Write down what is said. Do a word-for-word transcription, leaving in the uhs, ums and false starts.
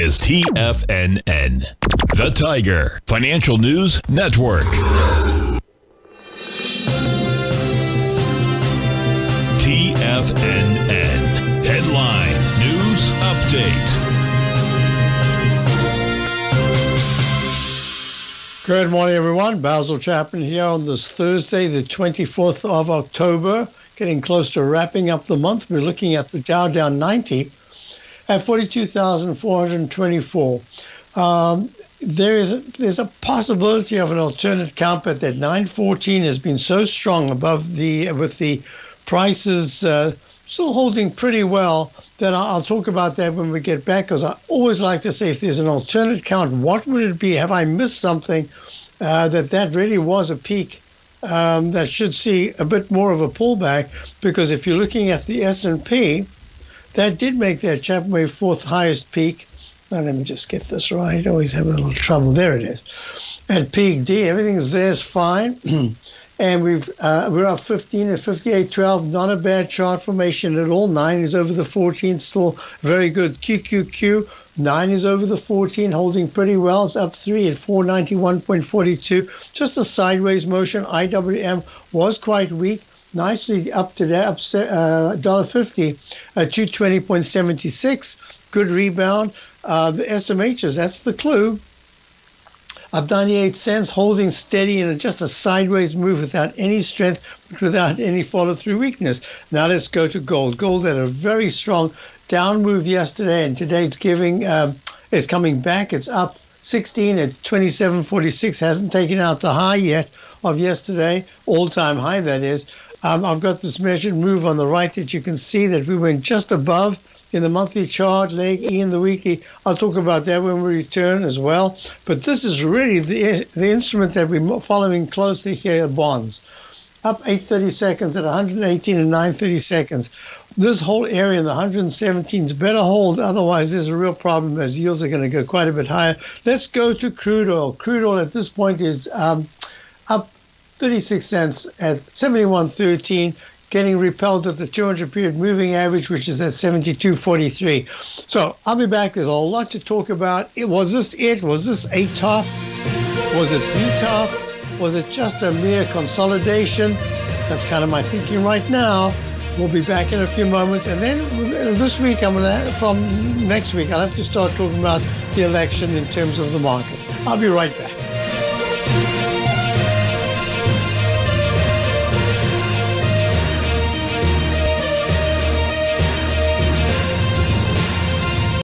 is T F N N, the Tiger Financial News Network. T F N N Headline News Update. Good morning, everyone. Basil Chapman here on this Thursday, the twenty-fourth of October. Getting close to wrapping up the month. We're looking at the Dow down ninety at forty-two thousand four hundred twenty-four. Um, there is there's a possibility of an alternate count, but that nine fourteen has been so strong above the with the prices uh, still holding pretty well that I'll, I'll talk about that when we get back, because I always like to say if there's an alternate count, what would it be? Have I missed something uh, that that really was a peak? Um, that should see a bit more of a pullback, because if you're looking at the S and P, that did make that Chapman Wave fourth highest peak. Now, let me just get this right. I always have a little trouble. There it is. At peak D, everything's there's fine. And we've, uh, we're up fifteen at fifty-eight twelve. Not a bad chart formation at all. nine is over the fourteen, still very good. Q Q Q, nine is over the fourteen, holding pretty well. It's up three at four ninety-one forty-two. Just a sideways motion. I W M was quite weak. Nicely up to that, up uh, one dollar fifty at two twenty seventy-six. Good rebound. Uh, the S M Hs, that's the clue. Up ninety-eight cents, holding steady in just a sideways move without any strength, but without any follow-through weakness. Now let's go to gold. Gold had a very strong down move yesterday, and today it's giving, um, it's coming back. It's up sixteen at twenty-seven forty-six. Hasn't taken out the high yet of yesterday, all-time high that is. Um, I've got this measured move on the right that you can see that we went just above in the monthly chart, leg E in the weekly. I'll talk about that when we return as well. But this is really the the instrument that we're following closely here, bonds. Up eight thirty seconds at one eighteen and nine thirty seconds. This whole area in the one seventeens better hold, otherwise there's a real problem as yields are going to go quite a bit higher. Let's go to crude oil. Crude oil at this point is um, up thirty-six cents at seventy-one thirteen. Getting repelled at the two hundred period moving average, which is at seventy-two forty-three. So I'll be back. There's a lot to talk about. It, was this it? Was this a top? Was it the top? Was it just a mere consolidation? That's kind of my thinking right now. We'll be back in a few moments. And then this week, I'm gonna, from next week, I'll have to start talking about the election in terms of the market. I'll be right back.